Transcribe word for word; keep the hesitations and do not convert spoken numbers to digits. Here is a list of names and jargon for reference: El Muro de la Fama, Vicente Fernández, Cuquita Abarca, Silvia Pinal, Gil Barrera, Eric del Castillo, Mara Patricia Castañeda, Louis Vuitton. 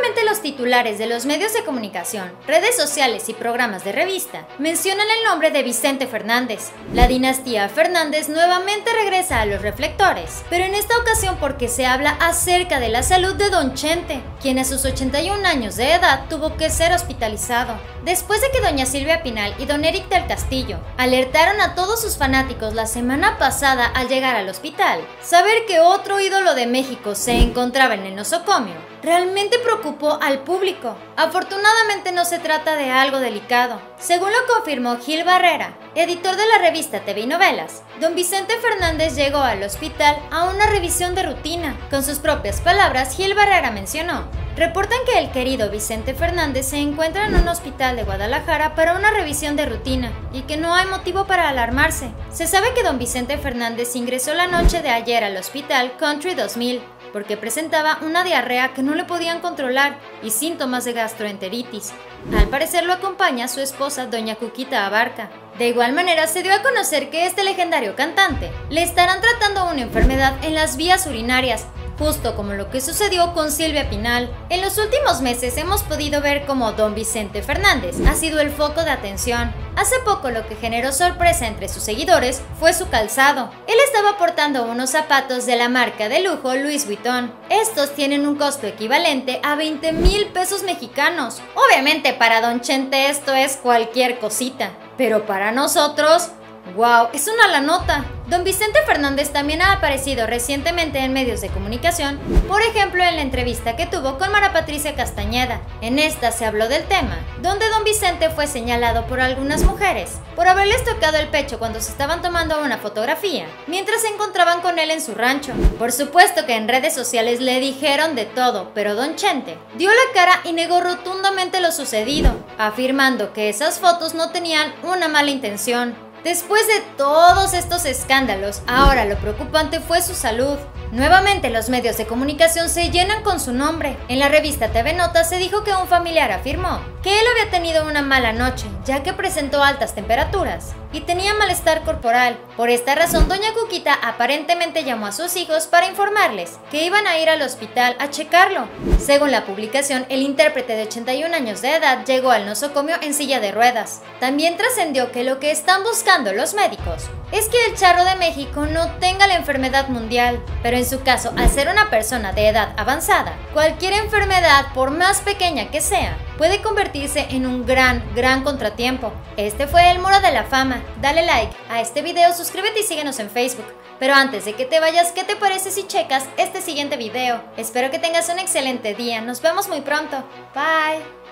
Nuevamente los titulares de los medios de comunicación, redes sociales y programas de revista mencionan el nombre de Vicente Fernández. La dinastía Fernández nuevamente regresa a los reflectores, pero en esta ocasión porque se habla acerca de la salud de Don Chente, quien a sus ochenta y un años de edad tuvo que ser hospitalizado, después de que Doña Silvia Pinal y Don Eric del Castillo alertaron a todos sus fanáticos la semana pasada al llegar al hospital. Saber que otro ídolo de México se encontraba en el nosocomio realmente preocupó al público. Afortunadamente no se trata de algo delicado. Según lo confirmó Gil Barrera, editor de la revista T V y Novelas, Don Vicente Fernández llegó al hospital a una revisión de rutina. Con sus propias palabras, Gil Barrera mencionó: reportan que el querido Vicente Fernández se encuentra en un hospital de Guadalajara para una revisión de rutina y que no hay motivo para alarmarse. Se sabe que Don Vicente Fernández ingresó la noche de ayer al hospital Country dos mil porque presentaba una diarrea que no le podían controlar y síntomas de gastroenteritis. Al parecer lo acompaña su esposa Doña Cuquita Abarca. De igual manera, se dio a conocer que este legendario cantante le estarán tratando una enfermedad en las vías urinarias, justo como lo que sucedió con Silvia Pinal. En los últimos meses hemos podido ver cómo Don Vicente Fernández ha sido el foco de atención. Hace poco lo que generó sorpresa entre sus seguidores fue su calzado. Él estaba portando unos zapatos de la marca de lujo Louis Vuitton. Estos tienen un costo equivalente a veinte mil pesos mexicanos. Obviamente para Don Chente esto es cualquier cosita, pero para nosotros, wow, es una la nota. Don Vicente Fernández también ha aparecido recientemente en medios de comunicación, por ejemplo en la entrevista que tuvo con Mara Patricia Castañeda. En esta se habló del tema, donde Don Vicente fue señalado por algunas mujeres por haberles tocado el pecho cuando se estaban tomando una fotografía, mientras se encontraban con él en su rancho. Por supuesto que en redes sociales le dijeron de todo, pero Don Chente dio la cara y negó rotundamente lo sucedido, afirmando que esas fotos no tenían una mala intención. Después de todos estos escándalos, ahora lo preocupante fue su salud. Nuevamente los medios de comunicación se llenan con su nombre. En la revista T V Notas se dijo que un familiar afirmó que él había tenido una mala noche, ya que presentó altas temperaturas y tenía malestar corporal. Por esta razón, Doña Cuquita aparentemente llamó a sus hijos para informarles que iban a ir al hospital a checarlo. Según la publicación, el intérprete de ochenta y un años de edad llegó al nosocomio en silla de ruedas. También trascendió que lo que están buscando los médicos es que el charro de México no tenga la enfermedad mundial, pero en su caso, al ser una persona de edad avanzada, cualquier enfermedad, por más pequeña que sea, puede convertirse en un gran, gran contratiempo. Este fue El Muro de la Fama. Dale like a este video, suscríbete y síguenos en Facebook. Pero antes de que te vayas, ¿qué te parece si checas este siguiente video? Espero que tengas un excelente día. Nos vemos muy pronto. Bye.